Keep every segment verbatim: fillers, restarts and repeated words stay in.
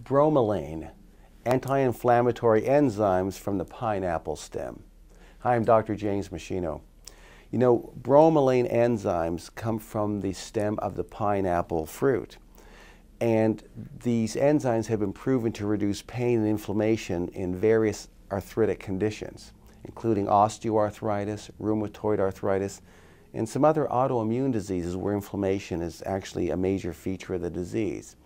bromelain, anti-inflammatory enzymes from the pineapple stem. Hi, I'm Doctor James Meschino. You know, bromelain enzymes come from the stem of the pineapple fruit. And these enzymes have been proven to reduce pain and inflammation in various arthritic conditions, including osteoarthritis, rheumatoid arthritis, and some other autoimmune diseases where inflammation is actually a major feature of the disease.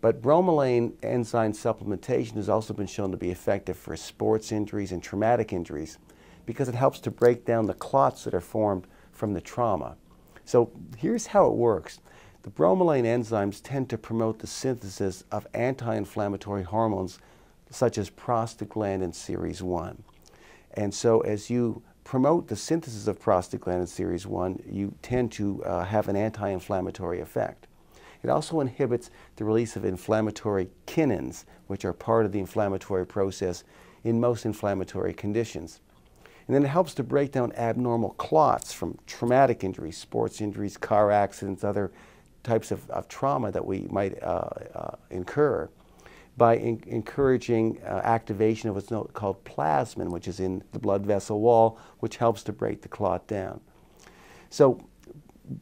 But bromelain enzyme supplementation has also been shown to be effective for sports injuries and traumatic injuries because it helps to break down the clots that are formed from the trauma. So here's how it works. The bromelain enzymes tend to promote the synthesis of anti-inflammatory hormones such as prostaglandin series one. And so as you promote the synthesis of prostaglandin series one, you tend to uh, have an anti-inflammatory effect. It also inhibits the release of inflammatory kinins, which are part of the inflammatory process in most inflammatory conditions. And then it helps to break down abnormal clots from traumatic injuries, sports injuries, car accidents, other types of, of trauma that we might uh, uh, incur by in encouraging uh, activation of what's called plasmin, which is in the blood vessel wall, which helps to break the clot down. So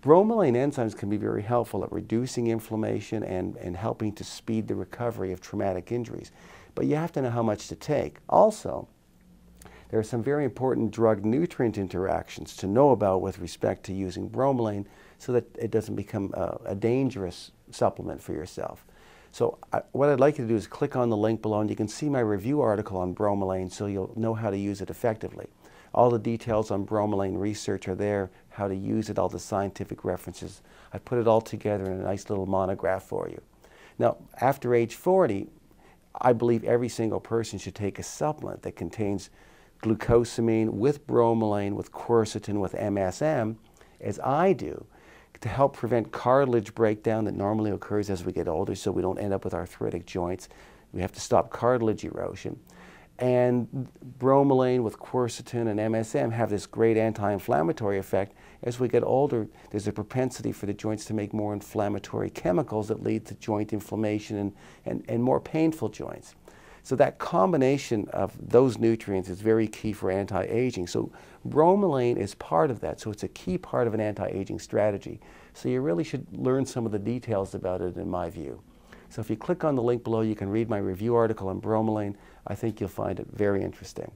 bromelain enzymes can be very helpful at reducing inflammation and, and helping to speed the recovery of traumatic injuries. But you have to know how much to take. Also, there are some very important drug-nutrient interactions to know about with respect to using bromelain so that it doesn't become a, a dangerous supplement for yourself. So I, what I'd like you to do is click on the link below and you can see my review article on bromelain so you'll know how to use it effectively. All the details on bromelain research are there, how to use it, all the scientific references. I put it all together in a nice little monograph for you. Now, after age forty, I believe every single person should take a supplement that contains glucosamine with bromelain, with quercetin, with M S M, as I do, to help prevent cartilage breakdown that normally occurs as we get older so we don't end up with arthritic joints. We have to stop cartilage erosion. And bromelain with quercetin and M S M have this great anti-inflammatory effect. As we get older, there's a propensity for the joints to make more inflammatory chemicals that lead to joint inflammation and, and, and more painful joints. So that combination of those nutrients is very key for anti-aging. So bromelain is part of that. So it's a key part of an anti-aging strategy. So you really should learn some of the details about it, in my view. So if you click on the link below, you can read my review article on bromelain. I think you'll find it very interesting.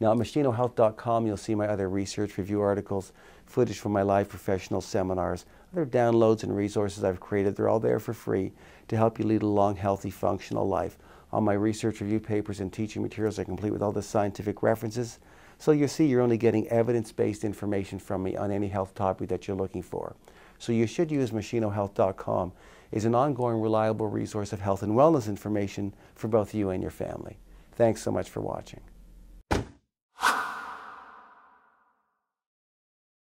Now, at meschino health dot com, you'll see my other research review articles, footage from my live professional seminars, other downloads and resources I've created. They're all there for free to help you lead a long, healthy, functional life. All my research review papers and teaching materials are complete with all the scientific references. So you'll see you're only getting evidence-based information from me on any health topic that you're looking for. So you should use meschino health dot com as an ongoing, reliable resource of health and wellness information for both you and your family. Thanks so much for watching.